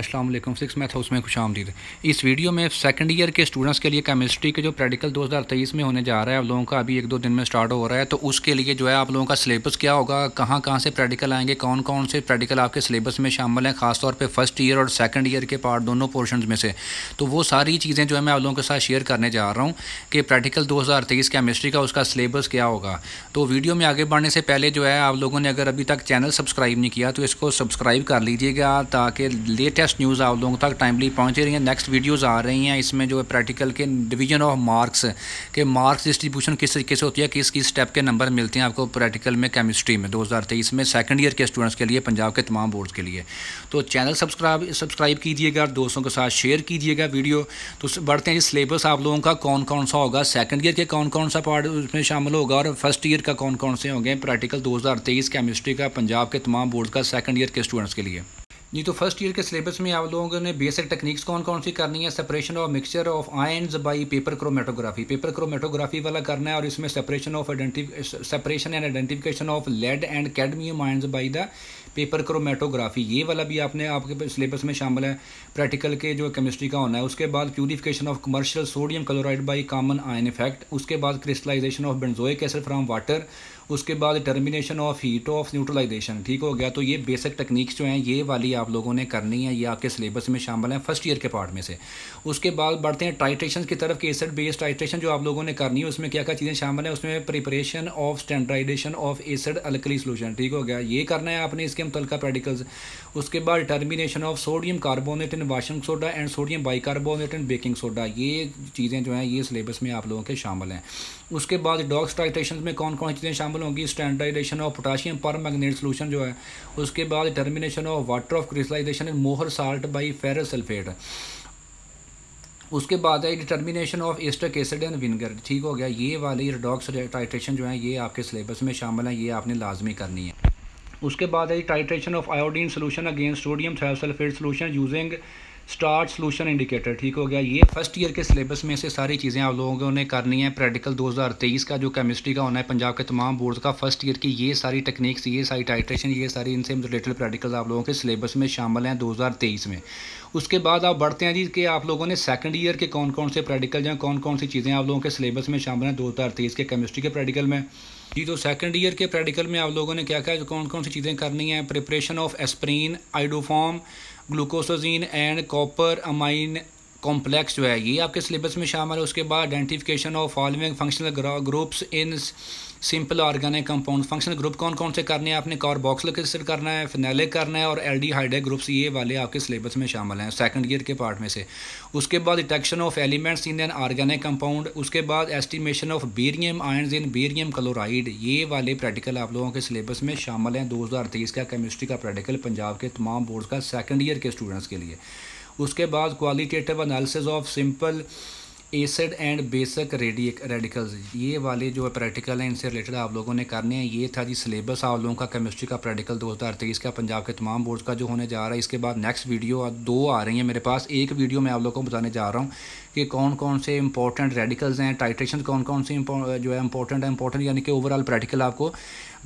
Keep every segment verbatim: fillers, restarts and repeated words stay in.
अस्सलाम वालेकुम। Physics math house में खुशामदीद। इस वीडियो में सेकंड ईयर के स्टूडेंट्स के लिए केमिस्ट्री के जो प्रैक्टिकल दो हज़ार तेईस में होने जा रहा है, आप लोगों का अभी एक दो दिन में स्टार्ट हो रहा है, तो उसके लिए जो है आप लोगों का सिलेबस क्या होगा, कहाँ कहाँ से प्रैक्टिकल आएंगे, कौन कौन से प्रैक्टिकल आपके सिलेबस में शामिल हैं, खासतौर पर फर्स्ट ईयर और सेकंड ईयर के पार्ट दोनों पोर्शन में से, तो वो सारी चीज़ें जो है मैं आप लोगों के साथ शेयर करने जा रहा हूँ कि प्रैक्टिकल दो हज़ार तेईस केमिस्ट्री का उसका सिलेबस क्या होगा। तो वीडियो में आगे बढ़ने से पहले जो है आप लोगों ने अगर अभी तक चैनल सब्सक्राइब नहीं किया तो इसको सब्सक्राइब कर लीजिएगा ताकि लेटेस्ट न्यूज़ आप लोगों तक टाइमली पहुँच रही हैं। नेक्स्ट वीडियोज़ आ रही हैं, इसमें जो है प्रैक्टिकल के डिवीजन ऑफ मार्क्स के मार्क्स डिस्ट्रीब्यूशन किस तरीके से होती है, किस किस स्टेप के नंबर मिलते हैं आपको प्रैक्टिकल में केमिस्ट्री में दो हज़ार तेईस में सेकंड ईयर के स्टूडेंट्स के लिए, पंजाब के तमाम बोर्ड्स के लिए। तो चैनल सब्सक्राइब सब्सक्राइब कीजिएगा, दोस्तों के साथ शेयर कीजिएगा वीडियो। तो बढ़ते हैं, सिलेबस आप लोगों का कौन कौन सा होगा, सेकंड ईयर के कौन कौन सा पार्ट उसमें शामिल होगा और फर्स्ट ईयर का कौन कौन से होंगे प्रैक्टिकल दो हज़ार तेईस केमिस्ट्री का पंजाब के तमाम बोर्ड का सेकंड ईयर के स्टूडेंट्स के लिए। जी, तो फर्स्ट ईयर के सिलेबस में आप लोगों ने बेसिक टेक्निक्स कौन कौन सी करनी है, separation of mixture of ions by paper chromatography, paper chromatography वाला करना है, और इसमें separation of identifi separation and identification of lead and cadmium ions by the paper chromatography, ये वाला भी आपने आपके सिलेबस में शामिल है प्रैक्टिकल के जो केमिस्ट्री का होना है। उसके बाद purification of commercial sodium chloride by common ion effect, उसके बाद crystallisation of benzoic acid from water, उसके बाद determination of heat of neutralisation. ठीक हो गया। तो ये बेसिक टेक्निक्स जो हैं ये वाली आप लोगों ने करनी है, ये आपके सिलेबस में शामिल है फर्स्ट ईयर के पार्ट में से। उसके बाद बढ़ते हैं टाइट्रेशन की तरफ, एसिड बेस्ड टाइट्रेशन जो आप लोगों ने करनी है उसमें क्या क्या चीज़ें शामिल है, उसमें preparation of standardisation of acid alkali solution. ठीक हो गया, ये करना है आपने इसके मुतलका प्रैक्टिकल्स। उसके बाद determination of sodium carbonate in washing soda and sodium bicarbonate in baking soda, ये चीज़ें जो हैं ये सिलेबस में आप लोगों के शामिल हैं। उसके बाद डॉक्स टाइट्रेशन में कौन कौन चीज़ें शामिल होंगी, standardisation of potassium permanganate solution जो है, उसके बाद determination of water of crystallisation in Mohr salt by ferrous sulphate, उसके बाद है determination of acetic acid and vinegar. ठीक हो गया, ये वाली रेडॉक्स टाइट्रेशन जो है ये आपके सिलेबस में शामिल है, ये आपने लाजमी करनी है। उसके बाद है titration of iodine solution against sodium thiosulphate solution using starch solution indicator. ठीक हो गया, ये फर्स्ट ईयर के सिलेबस में से सारी चीज़ें आप लोगों ने करनी है प्रैक्टिकल दो हज़ार तेईस का जो केमिस्ट्री का होना है पंजाब के तमाम बोर्ड का फर्स्ट ईयर की, ये सारी टेक्निक्स, ये सारी टाइट्रेशन, ये सारी इनसे रिलेटेड प्रैक्टिकल आप लोगों के सिलेबस में शामिल हैं दो हज़ार तेईस में। उसके बाद आप बढ़ते हैं जी कि आप लोगों ने सेकंड ईयर के कौन कौन से प्रैक्टिकल जो कौन कौन सी चीज़ें आप लोगों के सिलेबस में शामिल हैं दो हज़ार तेईस के केमिस्ट्री के प्रैक्टिकल में। जी, तो सेकंड ईयर के प्रैक्टिकल में आप लोगों ने क्या क्या कौन कौन सी चीज़ें करनी है, preparation of aspirin iodoform glucosazone and copper amine complex जो है ये आपके सिलेबस में शामिल है। उसके बाद identification of following functional groups in simple organic compound, functional group कौन कौन से करने हैं आपने, कार्बोक्सिलिक एसिड करना है, फिनाइलिक करना है और एल्डिहाइड ग्रुप्स, ये वाले आपके सिलेबस में शामिल हैं सेकंड ईयर के पार्ट में से। उसके बाद detection of elements in an organic compound, उसके बाद estimation of barium ions in barium chloride, ये वाले प्रैक्टिकल आप लोगों के सिलेबस में शामिल हैं दो हज़ार तेईस का केमिस्ट्री का प्रैक्टिकल पंजाब के तमाम बोर्ड का सेकंड ईयर के स्टूडेंट्स के लिए। उसके बाद qualitative analysis of simple acid and basic radic radicals, ये वाले जो प्रैक्टिकल हैं इनसे रिलेटेड आप लोगों ने करने हैं। ये था जी सिलेबस आप लोगों का केमिस्ट्री का प्रैक्टिकल दो हज़ार तेईस का पंजाब के तमाम बोर्ड्स का जो होने जा रहा है। इसके बाद नेक्स्ट वीडियो दो आ रही हैं मेरे पास, एक वीडियो मैं आप लोगों को बताने जा रहा हूँ कि कौन कौन से इंपॉर्टेंट रेडिकल्स हैं, टाइट्रेशन कौन कौन से जो है इंपॉर्टेंट है, इंपॉर्टेंट यानी कि ओवरऑल प्रैक्टिकल आपको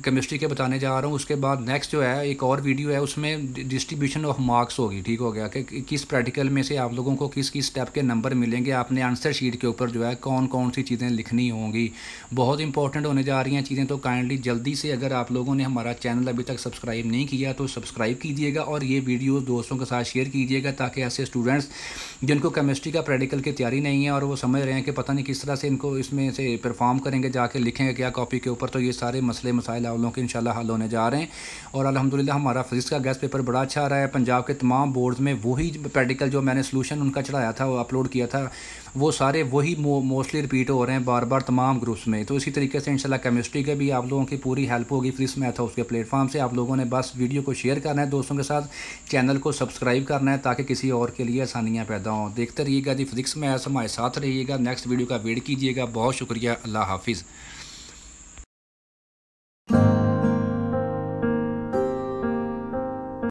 केमिस्ट्री के बताने जा रहा हूँ। उसके बाद नेक्स्ट जो है एक और वीडियो है उसमें डिस्ट्रीब्यूशन ऑफ मार्क्स होगी। ठीक हो गया, कि किस प्रैक्टिकल में से आप लोगों को किस किस स्टेप के नंबर मिलेंगे, आपने आंसर शीट के ऊपर जो है कौन कौन सी चीज़ें लिखनी होंगी, बहुत इंपॉर्टेंट होने जा रही हैं चीज़ें। तो काइंडली जल्दी से अगर आप लोगों ने हमारा चैनल अभी तक सब्सक्राइब नहीं किया तो सब्सक्राइब कीजिएगा और ये वीडियो दोस्तों के साथ शेयर कीजिएगा ताकि ऐसे स्टूडेंट्स जिनको केमिस्ट्री का प्रैक्टिकल की तैयारी नहीं है और वो समझ रहे हैं कि पता नहीं किस तरह से इनको इसमें से परफॉर्म करेंगे, जाके लिखेंगे क्या कॉपी के ऊपर, तो ये सारे मसले मसाइल आप लोगों के इंशाल्लाह हल होने जा रहे हैं। और अल्हम्दुलिल्लाह हमारा फिजिक्स का गैस पेपर बड़ा अच्छा आ रहा है, पंजाब के तमाम बोर्ड्स में वही प्रैक्टिकल जो मैंने सोल्यूशन उनका चढ़ाया था, वो अपलोड किया था, वो सारे वही मोस्टली रिपीट हो रहे हैं बार बार तमाम ग्रुप्स में। तो इसी तरीके से इंशाल्लाह केमिस्ट्री के भी आप लोगों की पूरी हेल्प होगी फिजिक्स मैथ हाउस के प्लेटफॉर्म से। आप लोगों ने बस वीडियो को शेयर करना है दोस्तों के साथ, चैनल को सब्सक्राइब करना है ताकि किसी और के लिए आसानियाँ पैदा हों। देखते रहिएगा जी फिजिक्स मैथ, हमारे साथ रहिएगा, नेक्स्ट वीडियो का वेट कीजिएगा। बहुत शुक्रिया, अल्लाह हाफिज़।